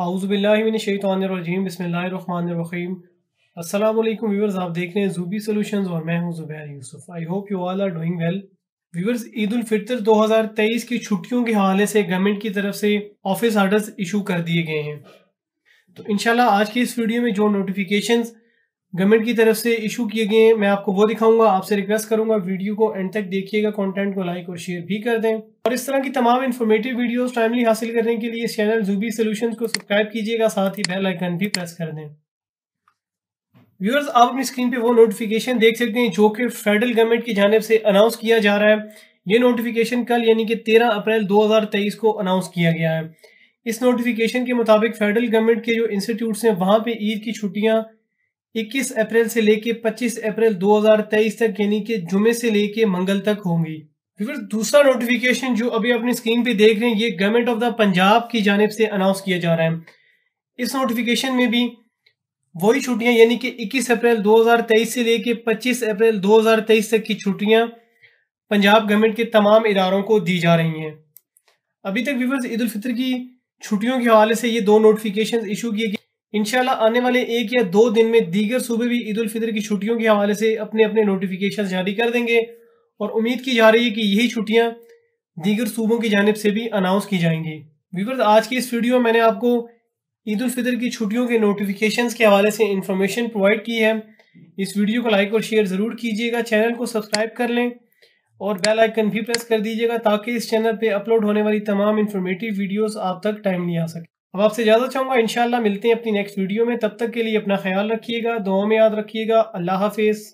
आउज़ुबिल्लाहि मिनश्शैतानिर्रजीम बिस्मिल्लाहिर्रहमानिर्रहीम। अस्सलाम वालेकुम व्यूअर्स, आप देख रहे हैं ज़ूबी सॉल्यूशंस और मैं हूं Zubair Yusuf. I hope you all are doing well. Viewers, Eid ul Fitr 2023 की छुट्टियों के हवाले से गवर्नमेंट की तरफ से ऑफिस आर्डर्स इशू कर दिए गए हैं। तो इंशाल्लाह आज की इस वीडियो में जो नोटिफिकेशंस गवर्नमेंट की तरफ से इशू किए गए हैं मैं आपको वो दिखाऊंगा। आपसे रिक्वेस्ट करूंगा वीडियो को एंड तक देखिएगा, कंटेंट को लाइक और शेयर भी कर दें और इस तरह की तमाम इन्फॉर्मेटिव वीडियोस टाइमली हासिल करने के लिए चैनल ज़ूबी सॉल्यूशंस को सब्सक्राइब कीजिएगा, साथ ही बेल आइकन भी प्रेस कर दें। व्यूअर्स, आप अपनी स्क्रीन पे वो नोटिफिकेशन देख सकते हैं जो कि फेडरल गवर्नमेंट की जानिब से अनाउंस किया जा रहा है। ये नोटिफिकेशन कल यानी कि 13 अप्रैल 2023 को अनाउंस किया गया है। इस नोटिफिकेशन के मुताबिक फेडरल गवर्नमेंट के जो इंस्टीट्यूट्स हैं वहाँ पे ईद की छुट्टियाँ 21 अप्रैल से लेके 25 अप्रैल 2023 तक यानी कि जुमे से लेके मंगल तक होंगी। फिर दूसरा नोटिफिकेशन जो अभी अपनी स्क्रीन पे देख रहे हैं ये गवर्नमेंट ऑफ द पंजाब की जानिब से अनाउंस किया जा रहा है। इस नोटिफिकेशन में भी वही छुट्टियां यानी कि 21 अप्रैल 2023 से लेके 25 अप्रैल 2023 तक की छुट्टियां पंजाब गवर्नमेंट के तमाम इदारों को दी जा रही हैं। अभी तक व्यूअर्स ईद उल फितर की छुट्टियों के हवाले से ये दो नोटिफिकेशन इशू किए गए। इंशाल्लाह आने वाले एक या दो दिन में दीगर सूबे भी ईद उल फितर की छुट्टियों के हवाले से अपने अपने नोटिफिकेशन जारी कर देंगे और उम्मीद की जा रही है कि यही छुट्टियां दीगर सूबों की जानिब से भी अनाउंस की जाएंगी। व्यूअर्स, आज की इस वीडियो में मैंने आपको ईद उल फितर की छुट्टियों के नोटिफिकेशन के हवाले से इंफॉर्मेशन प्रोवाइड की है। इस वीडियो को लाइक और शेयर ज़रूर कीजिएगा, चैनल को सब्सक्राइब कर लें और बेल आइकन भी प्रेस कर दीजिएगा ताकि इस चैनल पर अपलोड होने वाली तमाम इन्फॉर्मेटिव वीडियोज़ आप तक टाइमली आ सके। अब आपसे इजाजत चाहूँगा, इंशाल्लाह मिलते हैं अपनी नेक्स्ट वीडियो में। तब तक के लिए अपना ख्याल रखिएगा, दुआओं में याद रखिएगा। अल्लाह हाफिज़।